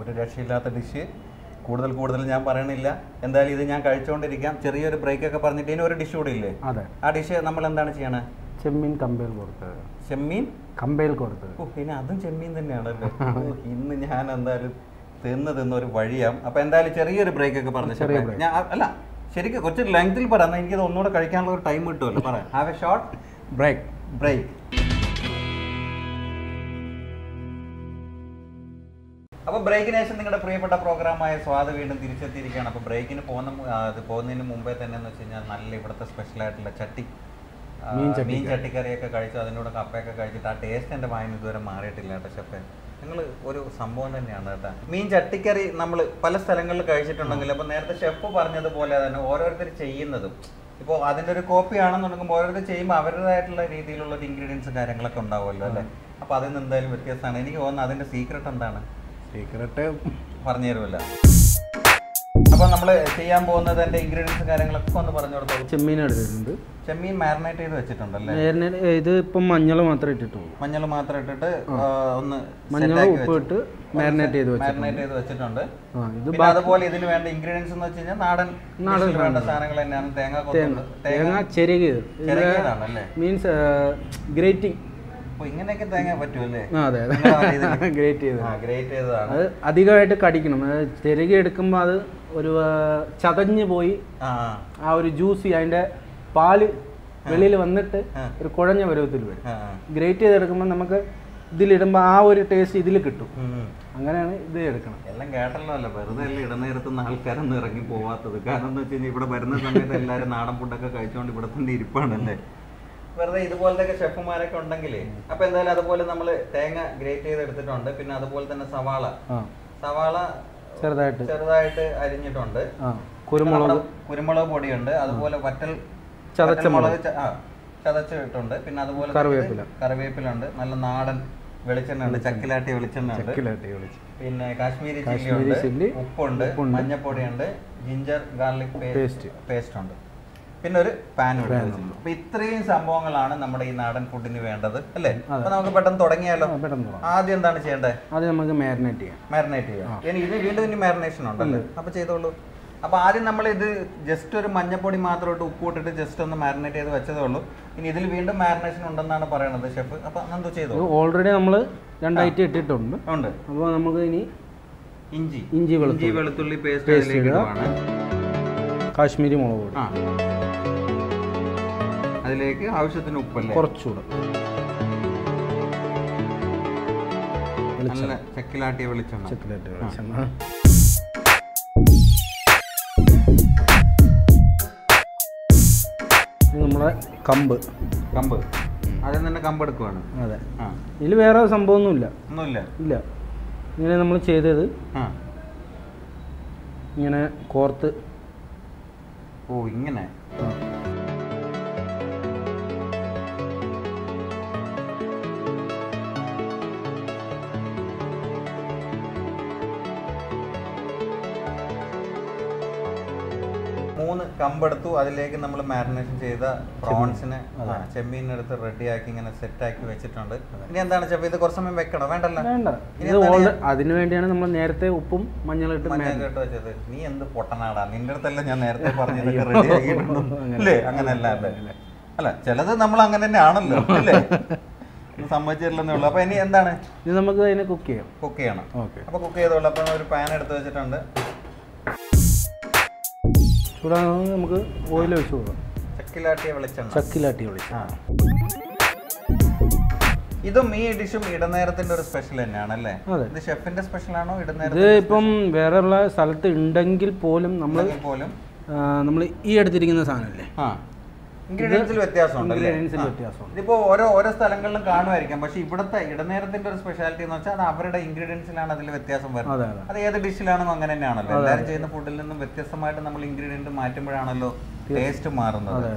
ഒരു രക്ഷയില്ലാത്ത ഡിഷ്. കൂടുതൽ കൂടുതൽ ഞാൻ പറയണില്ല, എന്തായാലും ഇത് ഞാൻ കഴിച്ചുകൊണ്ടിരിക്കാം. ചെറിയൊരു ബ്രേക്കൊക്കെ പറഞ്ഞിട്ട് ഇനി ഒരു ഡിഷ് കൂടി ഇല്ലേ? അതെ, ആ ഡിഷ് നമ്മൾ എന്താണ് ചെയ്യണേ? ചെമ്മീൻ കമ്പയിൽ കൊടുത്തത്, ചെമ്മീൻ കമ്പയിൽ കൊടുത്തത്. ഓ പിന്നെ അതും ചെമ്മീൻ തന്നെയാണല്ലോ. ഇന്ന് ഞാൻ എന്തായാലും തിന്ന് തിന്നൊരു വഴിയാവും. അപ്പം എന്തായാലും ചെറിയൊരു ബ്രേക്ക് ഒക്കെ പറഞ്ഞു ചെറിയ ഞാൻ അല്ല ശരിക്കും കുറച്ച് ലെങ്തിൽ പറയാം, എനിക്കത് ഒന്നുകൂടെ കഴിക്കാനുള്ള ഒരു ടൈം കിട്ടുമല്ലോ. പറയാം, have a short break. Break അപ്പോൾ ബ്രേക്കിന് ശേഷം നിങ്ങളുടെ പ്രിയപ്പെട്ട പ്രോഗ്രാമായ സ്വാദ് വീണ്ടും തിരിച്ചെത്തിയിരിക്കുകയാണ്. അപ്പോൾ ബ്രേക്കിന് പോകുന്നതിന് മുമ്പേ തന്നെ എന്ന് വെച്ച് കഴിഞ്ഞാൽ നല്ല ഇവിടുത്തെ സ്പെഷ്യലായിട്ടുള്ള മീൻ ചട്ടിക്കറിയൊക്കെ കഴിച്ചു, അതിനോട് കപ്പയൊക്കെ കഴിച്ചിട്ട് ആ ടേസ്റ്റ് എൻ്റെ വായിൽ ഇതുവരെ മാറിയിട്ടില്ല കേട്ടോ ഷെഫേ. നിങ്ങൾ ഒരു സംഭവം തന്നെയാണ് കേട്ടോ. മീൻ ചട്ടിക്കറി നമ്മൾ പല സ്ഥലങ്ങളിൽ കഴിച്ചിട്ടുണ്ടെങ്കിൽ അപ്പോൾ നേരത്തെ ഷെഫ് പറഞ്ഞതുപോലെ തന്നെ ഓരോരുത്തർ ചെയ്യുന്നതും ഇപ്പോൾ അതിൻ്റെ ഒരു കോപ്പി ആണെന്നുണ്ടെങ്കിൽ ഓരോരുത്തർ ചെയ്യുമ്പോൾ അവരുടേതായിട്ടുള്ള രീതിയിലുള്ള ഒരു ഇൻഗ്രീഡിയൻസ് കാര്യങ്ങളൊക്കെ ഉണ്ടാവുമല്ലോ അല്ലേ. അപ്പോൾ അതിൽ നിന്ന് എന്തായാലും വ്യത്യാസമാണ്. എനിക്ക് തോന്നുന്നത് അതിൻ്റെ സീക്രട്ട് എന്താണ്? സീക്രട്ട് പറഞ്ഞു തരുമല്ലോ. അപ്പോൾ നമ്മൾ ചെയ്യാൻ പോകുന്നത് അതിൻ്റെ ഇൻഗ്രീഡിയൻസ് കാര്യങ്ങളൊക്കെ ഒന്ന് പറഞ്ഞു കൊടുത്തോളൂ. ചെമ്മീൻ എടുത്തിട്ടുണ്ട്, ചെമ്മീൻ മാരിനേറ്റ് ചെയ്ത് വെച്ചിട്ടുണ്ടല്ലേ? മാരിനേറ്റ് ഇത് ഇപ്പം മഞ്ഞൾ മാത്രമേ ഇട്ടിട്ടുള്ളൂ, മഞ്ഞൾ മാത്രം ഇട്ടിട്ട് ഒന്ന് മഞ്ഞൾ ഉപ്പ് ഇട്ട് മാരിനേറ്റ് ചെയ്ത് മാരിനേറ്റ് ചെയ്ത് വെച്ചിട്ടുണ്ട്. പിന്നെ അതുപോലെ ഇതിന് വേണ്ട ഇൻഗ്രീഡിയൻസ് എന്ന് വെച്ച് കഴിഞ്ഞാൽ നാടൻ വേണ്ട സാധനങ്ങൾ തന്നെയാണ്. തേങ്ങ ചെറുകിയതാണല്ലേ, മീൻസ് ഗ്രേറ്റിംഗ്. ഇങ്ങനെയൊക്കെ തേങ്ങ പറ്റുമല്ലേ? അതെ, ഗ്രേറ്റ് ചെയ്തതാണ്, ഗ്രേറ്റ് ചെയ്തതാണ്. അത് അധികമായിട്ട് കടിക്കണം, ചെറുകി എടുക്കുമ്പോൾ അത് ഒരു ചതഞ്ഞു പോയി ആ ഒരു ജ്യൂസി അതിൻ്റെ പാല് വെളിയിൽ വന്നിട്ട് ഒരു കുഴഞ്ഞ പരുവത്തിൽ വരും. ഗ്രേറ്റ് ചെയ്തെടുക്കുമ്പോൾ നമുക്ക് ഇതിലിടുമ്പോൾ ആ ഒരു ടേസ്റ്റ് ഇതിൽ കിട്ടും. അങ്ങനെയാണ് ഇത് എടുക്കണം. എല്ലാം കേട്ടല്ലോ അല്ല, വെറുതെ അല്ല ഇടനേരത്തുനിന്ന് ആൾക്കാരൊന്നും ഇറങ്ങി പോവാത്തത്. കാരണം എന്താ വെച്ച് കഴിഞ്ഞാൽ ഇവിടെ വരുന്ന സമയത്ത് എല്ലാവരും നാടൻ ഫുഡൊക്കെ കഴിച്ചുകൊണ്ട് ഇവിടെ തന്നെ ഇരിപ്പാണല്ലേ. വെറുതെ ഇതുപോലത്തെ ഷെഫുമാരൊക്കെ ഉണ്ടെങ്കിലേ. അപ്പൊ എന്തായാലും അതുപോലെ നമ്മൾ തേങ്ങ ഗ്രേറ്റ് ചെയ്തെടുത്തിട്ടുണ്ട്. പിന്നെ അതുപോലെ തന്നെ സവാള, സവാള ചെറുതായിട്ട് അരിഞ്ഞിട്ടുണ്ട്. കുരുമുളക് പൊടിയുണ്ട്, അതുപോലെ വറ്റൽ ചതച്ചമുളക് ചതച്ചിട്ടുണ്ട്. പിന്നെ അതുപോലെ കറിവേപ്പിലുണ്ട്, നല്ല നാടൻ വെളിച്ചെണ്ണ ഉണ്ട്, ചക്കിലാട്ടിയ വെളിച്ചെണ്ണ ഉണ്ട്. പിന്നെ കാശ്മീരി ചില്ലി ഉണ്ട്, ഉപ്പുണ്ട്, മഞ്ഞപ്പൊടിയുണ്ട്, ജിഞ്ചർ ഗാർലിക് പേസ്റ്റ് ഉണ്ട്. പാൻ എടുക്കുന്നു. അപ്പോൾ ഇത്രയും സംഭവങ്ങളാണ് നമ്മുടെ ഈ നാടൻ ഫുഡിന് വേണ്ടത് അല്ലേ? അപ്പോൾ നമുക്ക് പെട്ടെന്ന് തുടങ്ങിയാലോ. ആദ്യം എന്താണ് ചെയ്യേണ്ടത്? ആദ്യം നമുക്ക് മാരിനേറ്റ് ചെയ്യാം. മാരിനേറ്റ് ചെയ്യാം. ഇനി ഇതിന് വീണ്ടും ഇതിന് മാരിനേഷൻ ഉണ്ടല്ലോ. അപ്പോൾ ചെയ്തോളൂ. അപ്പോൾ ആദ്യം നമ്മൾ ഇത് ജസ്റ്റ് ഒരു മഞ്ഞപ്പൊടി മാത്രമായിട്ട് ഉപ്പിട്ടിട്ട് ജസ്റ്റ് ഒന്ന് മാരിനേറ്റ് ചെയ്ത് വെച്ചതേ ഉള്ളൂ. ഇനി ഇതിൽ വീണ്ടും മാരിനേഷൻ ഉണ്ടെന്നാണ് പറയണത് ഷെഫ്. അപ്പോൾ എന്തോ ചെയ്തോ. ഓൾറെഡി നമ്മൾ രണ്ടായിട്ട് ഇട്ടിട്ടുണ്ട്. ഉണ്ട്. അപ്പോൾ നമുക്ക് ഇനി ഇഞ്ചി ഇഞ്ചി വെളുത്തുള്ളി പേസ്റ്റ് അതിലേക്ക് ഇടുവാണ്. കാശ്മീരി മുളക് പൊടി. അതിലേക്ക് ആവശ്യത്തിന് ഉപ്പല്ലേ? കുറച്ചുകൂടെ. നല്ല ചക്കിലാട്ടിയ വെളിച്ചെണ്ണ. ചക്കിലാട്ടിയ വെളിച്ചെണ്ണ. നമ്മുടെ കമ്പ് കമ്പ് അതിൽ തന്നെ കമ്പ് എടുക്കുവാണ്. അതെ. ഇതിൽ വേറെ സംഭവം ഒന്നുമില്ല. ഒന്നുമില്ല. ഇല്ല. ഇങ്ങനെ നമ്മൾ ചെയ്തത് ഇങ്ങനെ കോർത്ത്. ഓ ഇങ്ങനെ. മൂന്ന് കമ്പെടുത്തു. അതിലേക്ക് നമ്മൾ മാരിനേഷൻ ചെയ്ത പ്രോൺസിനെ ചെമ്മീനെടുത്ത് റെഡിയാക്കി ഇങ്ങനെ സെറ്റാക്കി വെച്ചിട്ടുണ്ട്. ഇനി എന്താണ് ചെപ്പ ഇത് കുറച്ച് സമയം വെക്കണോ? വേണ്ടല്ലോ. വേണ്ട. അതിനു വേണ്ടിയാണ് നമ്മൾ നേരത്തെ ഉപ്പും മഞ്ഞളിട്ട് മഞ്ഞളിട്ട് വെച്ചത്. നീ എന്ത് പൊട്ടനാടാ, നിന്റെ അടുത്തല്ല ഞാൻ നേരത്തെ പറഞ്ഞത് റെഡിയാക്കിയിട്ടുണ്ട്. അങ്ങനെയല്ല അല്ല, ചിലത് നമ്മൾ അങ്ങനെ തന്നെ ആണല്ലോ അല്ലേ? സമ്മതിച്ചിട്ടില്ലെന്നേ ഉള്ളൂ. അപ്പൊ ഇനി എന്താണ് ഇത്? നമുക്ക് അതിനെ കുക്ക് ചെയ്യാം. കുക്ക് ചെയ്യണം. അപ്പൊ കുക്ക് ചെയ്തോളൂ. അപ്പൊ ഒരു പാൻ എടുത്ത് വെച്ചിട്ടുണ്ട്. ചൂടാകുന്നത് നമുക്ക് ഓയിൽ ഒഴിച്ച് കൊടുക്കാം. ചക്കിലാട്ടിയ വെളിച്ചെണ്ണ. ചക്കിലാട്ടിയ വെളിച്ചെണ്ണ. ഇതും ഈ ഡിഷും ഇടനേരത്തിന്റെ ഒരു സ്പെഷ്യൽ തന്നെയാണ് അല്ലേ? ഇത് ഷെഫിന്റെ സ്പെഷ്യൽ ആണോ? ഇടനേരം ഇത് ഇപ്പം വേറെ ഉള്ള സ്ഥലത്ത് ഉണ്ടെങ്കിൽ പോലും നമ്മൾ ഈ എടുത്തിരിക്കുന്ന സാധനമല്ലേ? ഇൻഗ്രീഡിയൻസിൽ വ്യത്യാസമുണ്ടല്ലേ? ഇതിപ്പോ ഓരോ സ്ഥലങ്ങളിലും കാണുമായിരിക്കാം. പക്ഷെ ഇവിടുത്തെ ഇടനേരത്തിന്റെ ഒരു സ്പെഷ്യാലിറ്റി എന്ന് വെച്ചാൽ അത് അവരുടെ ഇൻഗ്രീഡിയൻസിലാണ് അതിൽ വ്യത്യാസം വരുന്നത്. അത് ഏത് ഡിഷിലാണെന്നും അങ്ങനെ തന്നെയാണല്ലോ. എല്ലാവരും ചെയ്യുന്ന ഫുഡിൽ നിന്നും വ്യത്യസ്തമായിട്ട് നമ്മൾ ഇൻഗ്രീഡിയൻറ്റ് മാറ്റുമ്പോഴാണല്ലോ ടേസ്റ്റ് മാറുന്നത്.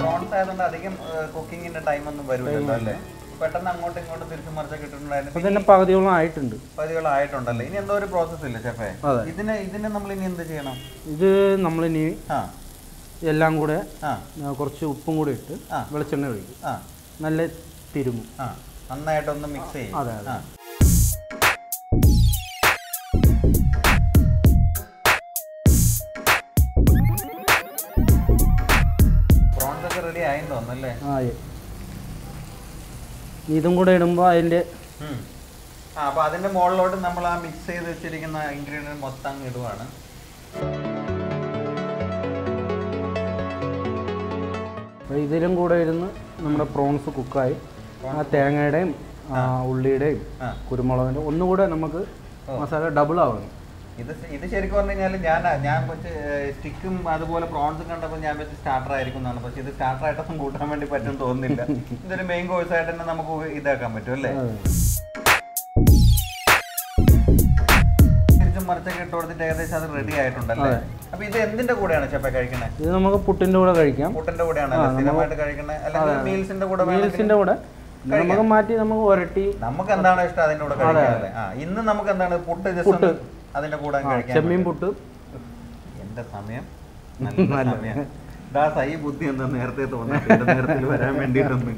പ്രോൺസ് ആയതുകൊണ്ട് അധികം കുക്കിങ്ങിന്റെ ടൈം ഒന്നും വരുമല്ലോ അല്ലേ? പെട്ടെന്ന് അങ്ങോട്ടും ഇങ്ങോട്ടും തിരിച്ചു മറിച്ചൊക്കെ ഇട്ടിട്ടുണ്ടായിരുന്നു. പകുതിയോളം ആയിട്ടുണ്ട്. പകുതിയോളം ആയിട്ടുണ്ടല്ലേ? ഇനി എന്തോ ഒരു പ്രോസസ് ഇല്ല ഷെഫേ? ഇതിന് നമ്മൾ ഇനി എന്ത് ചെയ്യണം? ഇത് നമ്മളിനി എല്ലാം കൂടെ കുറച്ച് ഉപ്പും കൂടി ഇട്ട് വെളിച്ചെണ്ണ ഒഴിക്കും. നല്ല തിരുമും നന്നായിട്ടൊന്ന് മിക്സ് ചെയ്യും. അതെ അതെ. പ്രോൺസ് ഒക്കെ റെഡി ആയെന്ന് തോന്നുന്നല്ലേ? ആയി. ഇതും കൂടെ ഇടുമ്പോൾ അതിൻ്റെ അപ്പോൾ അതിൻ്റെ മുകളിലോട്ട് നമ്മൾ ആ മിക്സ് ചെയ്ത് വെച്ചിരിക്കുന്ന ഇൻഗ്രീഡിയൻറ്റ് മൊത്തം അങ്ങ് ഇടുവാണ്. അപ്പോൾ ഇതിലും കൂടെ ഇരുന്ന് നമ്മുടെ പ്രോൺസ് കുക്കായി ആ തേങ്ങയുടെയും ഉള്ളിയുടെയും കുരുമുളകിൻ്റെ ഒന്നുകൂടെ നമുക്ക് മസാല ഡബിൾ ആവണം. ഇത് ശരിക്കും പറഞ്ഞു കഴിഞ്ഞാൽ ഞാൻ കുറച്ച് സ്റ്റിക്കും അതുപോലെ പ്രോൺസും കണ്ടപ്പോൾ ഞാൻ വെച്ച് സ്റ്റാർട്ടർ ആയിരിക്കും എന്നാണ്. പക്ഷെ ഇത് സ്റ്റാർട്ടർ ആയിട്ടൊന്നും കൂട്ടാൻ വേണ്ടി പറ്റും തോന്നുന്നില്ല. ഇതൊരു മെയിൻ കോഴ്സ് ആയിട്ട് തന്നെ നമുക്ക് ഇതാക്കാൻ പറ്റും അല്ലേ? തിരിച്ചും മറിച്ചൊക്കെ ഇട്ട് കൊടുത്തിട്ട് ഏകദേശം അത് റെഡി ആയിട്ടുണ്ടല്ലേ? അപ്പൊ ഇത് എന്തിന്റെ കൂടെയാണ് ചേപ്പ കഴിക്കണേ? ഇത് നമുക്ക് പുട്ടിന്റെ കൂടെ കഴിക്കാം. പുട്ടിന്റെ കൂടെയാണ് സ്ഥിരമായിട്ട് കഴിക്കണേ? അല്ലെങ്കിൽ മീൽസിന്റെ കൂടെ? മീൽസിന്റെ കൂടെ നമുക്ക് മാറ്റി നമുക്ക് ഒരട്ടി നമുക്ക് എന്താണോ ഇഷ്ടം അതിന്റെ കൂടെ കഴിക്കാല്ലേ? ഇന്ന് നമുക്ക് എന്താണ്? പുട്ട് ജസ്റ്റ് അതിന്റെ കൂടെ ചെമ്മീൻ പുട്ട്. എന്റെ സമയം ഈ ബുദ്ധി എന്താ നേരത്തെ തോന്നുന്നത് വരാൻ വേണ്ടിയിട്ടൊന്ന്.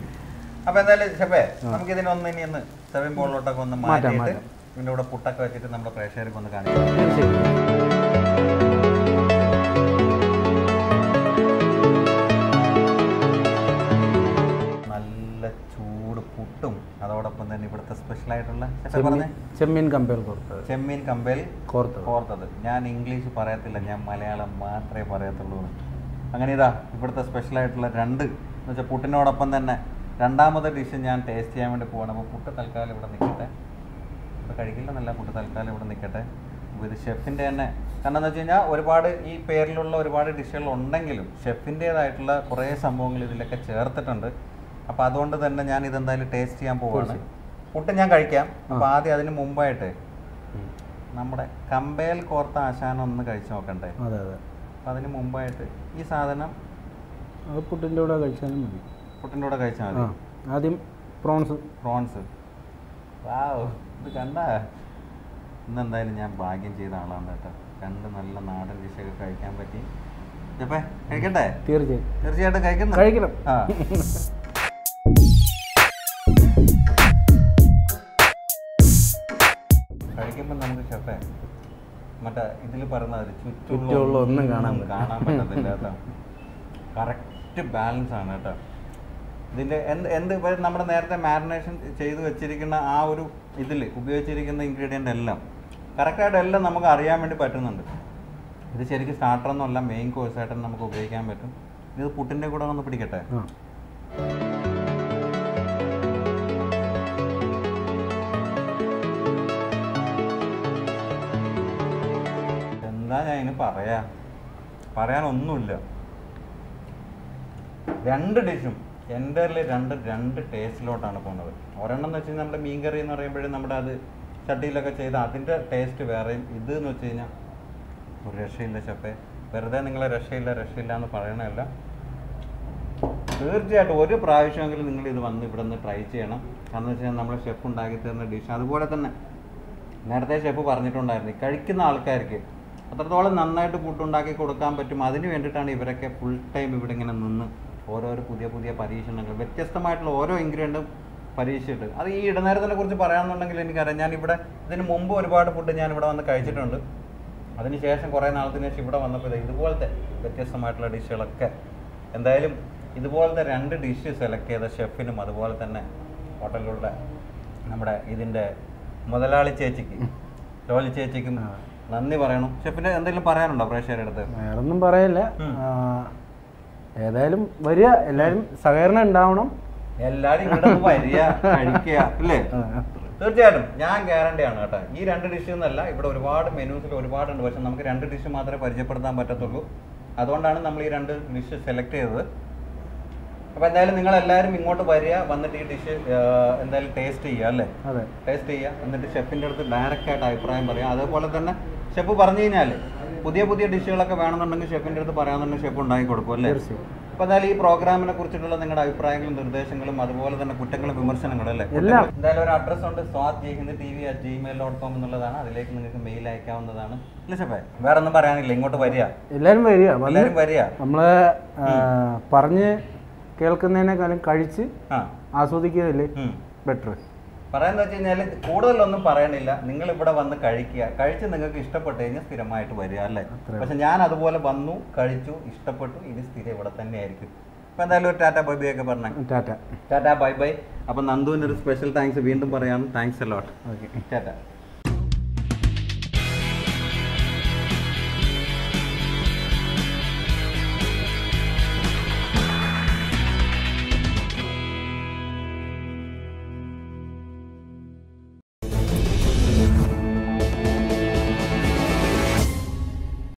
അപ്പൊ എന്തായാലും ഷെഫേ നമുക്ക് ഇതിനൊന്ന് ഇനി ഒന്ന് ചെമ്മീൻ ബോളിലോട്ടൊക്കെ ഒന്ന് മാറ്റിയിട്ട് ഇതിന്റെ കൂടെ പുട്ടൊക്കെ വെച്ചിട്ട് നമ്മുടെ പ്രേക്ഷകർക്ക് ഒന്ന് കാണിക്കാം. ഞാൻ ഇംഗ്ലീഷ് പറയത്തില്ല, ഞാൻ മലയാളം മാത്രമേ പറയത്തുള്ളൂ. അങ്ങനെ ഇതാ ഇവിടുത്തെ സ്പെഷ്യലായിട്ടുള്ള രണ്ട് എന്ന് വെച്ചാൽ പുട്ടിനോടൊപ്പം തന്നെ രണ്ടാമത്തെ ഡിഷ് ഞാൻ ടേസ്റ്റ് ചെയ്യാൻ വേണ്ടി പോകണം. അപ്പോൾ പുട്ട് തൽക്കാലം ഇവിടെ നിൽക്കട്ടെ. ഇപ്പോൾ കഴിക്കില്ലെന്നല്ല, പുട്ട് തൽക്കാലം ഇവിടെ നിൽക്കട്ടെ. ഇത് ഷെഫിൻ്റെ തന്നെ, കാരണം എന്താ വെച്ച് കഴിഞ്ഞാൽ ഒരുപാട് ഈ പേരിലുള്ള ഒരുപാട് ഡിഷുകൾ ഉണ്ടെങ്കിലും ഷെഫിൻ്റേതായിട്ടുള്ള കുറേ സംഭവങ്ങൾ ഇതിലൊക്കെ ചേർത്തിട്ടുണ്ട്. അപ്പോൾ അതുകൊണ്ട് തന്നെ ഞാൻ ഇതെന്തായാലും ടേസ്റ്റ് ചെയ്യാൻ പോവുകയാണ്. പുട്ട് ഞാൻ കഴിക്കാം. അപ്പം ആദ്യം അതിന് മുമ്പായിട്ട് നമ്മുടെ കമ്പേൽ കോർത്ത ആശാനം ഒന്ന് കഴിച്ചു നോക്കണ്ടേ? അതെ അതെ. അപ്പം അതിന് മുമ്പായിട്ട് ഈ സാധനം പുട്ടിൻ്റെ കൂടെ കഴിച്ചാലും മതി. പുട്ടിൻ്റെ കൂടെ കഴിച്ചാൽ മതി. ആദ്യം പ്രോൺസ്. പ്രോൺസ്. വാവ്, ഇത് കണ്ട ഇന്നെന്തായാലും ഞാൻ ഭാഗ്യം ചെയ്ത ആളാണ് കേട്ടോ. രണ്ട് നല്ല നാടൻ ഡിഷൊക്കെ കഴിക്കാൻ പറ്റി. ജപ്പേ കഴിക്കട്ടെ? തീർച്ചയായും തീർച്ചയായിട്ടും കഴിക്കണം കഴിക്കണം. ആ കഴിക്കുമ്പോൾ നമുക്ക് ചെപ്പേ മറ്റേ ഇതിൽ പറഞ്ഞത് ചുറ്റുള്ള ഒന്നും കാണാൻ പറ്റത്തില്ല കേട്ടോ. കറക്റ്റ് ബാലൻസ് ആണ് കേട്ടോ. ഇതിൻ്റെ എന്ത് നമ്മുടെ നേരത്തെ മാരിനേഷൻ ചെയ്ത് വെച്ചിരിക്കുന്ന ആ ഒരു ഇതിൽ ഉപയോഗിച്ചിരിക്കുന്ന ഇൻഗ്രീഡിയൻ്റ് എല്ലാം കറക്റ്റായിട്ട് എല്ലാം നമുക്ക് അറിയാൻ വേണ്ടി പറ്റുന്നുണ്ട്. ഇത് ശരിക്കും സ്റ്റാർട്ടറൊന്നുമല്ല, മെയിൻ കോഴ്സായിട്ടും നമുക്ക് ഉപയോഗിക്കാൻ പറ്റും. ഇത് പുട്ടിൻ്റെ കൂടെ ഒന്ന് പിടിക്കട്ടെ. എന്താ ഞാൻ ഇനി പറയാനൊന്നുമില്ല. രണ്ട് ഡിഷും എൻ്റെ രണ്ട് രണ്ട് ടേസ്റ്റിലോട്ടാണ് പോകുന്നത്. ഒരെണ്ണം എന്ന് വെച്ച് കഴിഞ്ഞാൽ നമ്മുടെ മീൻ കറി എന്ന് പറയുമ്പോഴേ നമ്മുടെ അത് ചട്ടിയിലൊക്കെ ചെയ്ത് അതിൻ്റെ ടേസ്റ്റ് വേറെയും. ഇത് എന്ന് വെച്ച് കഴിഞ്ഞാൽ ഒരു രക്ഷയില്ല ചപ്പേ. വെറുതെ നിങ്ങളെ രക്ഷയില്ല എന്ന് പറയണമല്ല. തീർച്ചയായിട്ടും ഒരു പ്രാവശ്യമെങ്കിലും നിങ്ങൾ ഇത് വന്ന് ഇവിടെ നിന്ന് ട്രൈ ചെയ്യണം. കാരണം എന്ന് വെച്ച് കഴിഞ്ഞാൽ നമ്മളെ ഷെഫ് ഉണ്ടാക്കി തരുന്ന ഡിഷ് അതുപോലെ തന്നെ നേരത്തെ ഷെഫ് പറഞ്ഞിട്ടുണ്ടായിരുന്നു കഴിക്കുന്ന ആൾക്കാർക്ക് അത്രത്തോളം നന്നായിട്ട് ഫുഡുണ്ടാക്കി കൊടുക്കാൻ പറ്റും. അതിന് വേണ്ടിയിട്ടാണ് ഇവരൊക്കെ ഫുൾ ടൈം ഇവിടെ ഇങ്ങനെ നിന്ന് ഓരോരോ പുതിയ പരീക്ഷണങ്ങൾ വ്യത്യസ്തമായിട്ടുള്ള ഓരോ ഇൻഗ്രീഡിയൻറ്റും പരീക്ഷിച്ചിട്ട് അത് ഈ ഇടനേരത്തിനെ കുറിച്ച് പറയാമെന്നുണ്ടെങ്കിൽ എനിക്കറിയാം. ഞാനിവിടെ ഇതിന് മുമ്പ് ഒരുപാട് ഫുഡ് ഞാനിവിടെ വന്ന് കഴിച്ചിട്ടുണ്ട്. അതിനുശേഷം കുറേ നാളത്തിന് ശേഷം ഇവിടെ വന്നപ്പോൾ ഇതുപോലത്തെ വ്യത്യസ്തമായിട്ടുള്ള ഡിഷുകളൊക്കെ എന്തായാലും ഇതുപോലത്തെ രണ്ട് ഡിഷ് സെലക്ട് ചെയ്ത ഷെഫിനും അതുപോലെ തന്നെ ഹോട്ടലിലുള്ള നമ്മുടെ ഇതിൻ്റെ മുതലാളി ചേച്ചിക്ക് ജോലി ചേച്ചിക്കും നന്ദി പറയണം. ഷെഫിൻ്റെ എന്തെങ്കിലും പറയാനുണ്ടോ പ്രേക്ഷകരുടെ അടുത്ത്? വേറൊന്നും പറയില്ല. ഏതായാലും വരിക, എല്ലാവരും സഹകരണം ഉണ്ടാവണം, എല്ലാവരും ഇങ്ങോട്ട് വരിക, കഴിക്കുക അല്ലേ? തീർച്ചയായിട്ടും ഞാൻ ഗ്യാരണ്ടി ആണ് കേട്ടോ. ഈ രണ്ട് ഡിഷ് എന്നല്ല, ഇവിടെ ഒരുപാട് മെനൂസിൽ ഒരുപാടുണ്ട്. പക്ഷെ നമുക്ക് രണ്ട് ഡിഷ് മാത്രമേ പരിചയപ്പെടുത്താൻ പറ്റത്തുള്ളൂ. അതുകൊണ്ടാണ് നമ്മൾ ഈ രണ്ട് ഡിഷ് സെലക്ട് ചെയ്തത്. അപ്പോൾ എന്തായാലും നിങ്ങൾ എല്ലാവരും ഇങ്ങോട്ട് വരിക, വന്നിട്ട് ഈ ഡിഷ് എന്തായാലും ടേസ്റ്റ് ചെയ്യുക അല്ലേ? അതെ, ടേസ്റ്റ് ചെയ്യുക. എന്നിട്ട് ഷെഫിൻ്റെ അടുത്ത് ഡയറക്റ്റായിട്ട് അഭിപ്രായം പറയാം. അതേപോലെ തന്നെ ഷെഫ് പറഞ്ഞു കഴിഞ്ഞാൽ പുതിയ ഡിഷുകളൊക്കെ വേണമെന്നുണ്ടെങ്കിൽ ഷെഫിൻ്റെ അടുത്ത് പറയാമെന്നുണ്ടെങ്കിൽ ഷെഫ് ഉണ്ടാക്കി കൊടുക്കും അല്ലേ? അപ്പോൾ എന്തായാലും ഈ പ്രോഗ്രാമിനെ കുറിച്ചിട്ടുള്ള നിങ്ങളുടെ അഭിപ്രായങ്ങളും നിർദ്ദേശങ്ങളും അതുപോലെ തന്നെ കുറ്റങ്ങളും വിമർശനങ്ങളും അല്ലേ? എന്തായാലും ഒരു അഡ്രസ് ഉണ്ട്, swatjhindtv@gmail.com എന്നുള്ളതാണ്. അതിലേക്ക് നിങ്ങൾക്ക് മെയിൽ അയക്കാവുന്നതാണ്. ഇല്ല ഷെഫേ, വേറെ ഒന്നും പറയാനില്ല. ഇങ്ങോട്ട് വരിക, എല്ലാവരും വരിക. നമ്മൾ പറഞ്ഞ് കേൾക്കുന്നതിനേക്കാളും കഴിച്ച് ആസ്വദിക്കുന്നതല്ലേ ബെറ്റർ. പറയുന്നത് വെച്ച് കഴിഞ്ഞാൽ കൂടുതലൊന്നും പറയണില്ല. നിങ്ങൾ ഇവിടെ വന്ന് കഴിക്കുക, കഴിച്ച് നിങ്ങൾക്ക് ഇഷ്ടപ്പെട്ടു കഴിഞ്ഞാൽ സ്ഥിരമായിട്ട് വരിക അല്ലേ? പക്ഷെ ഞാൻ അതുപോലെ വന്നു, കഴിച്ചു, ഇഷ്ടപ്പെട്ടു, ഇനി സ്ഥിരം ഇവിടെ തന്നെ ആയിരിക്കും. അപ്പോൾ എന്തായാലും ഒരു ടാറ്റാ ബൈ ബൈ ഒക്കെ പറഞ്ഞു. Tata bye bye. അപ്പോൾ നന്ദുവിൻ്റെ ഒരു സ്പെഷ്യൽ താങ്ക്സ് വീണ്ടും പറയാം. Thanks a lot. Okay, Tata.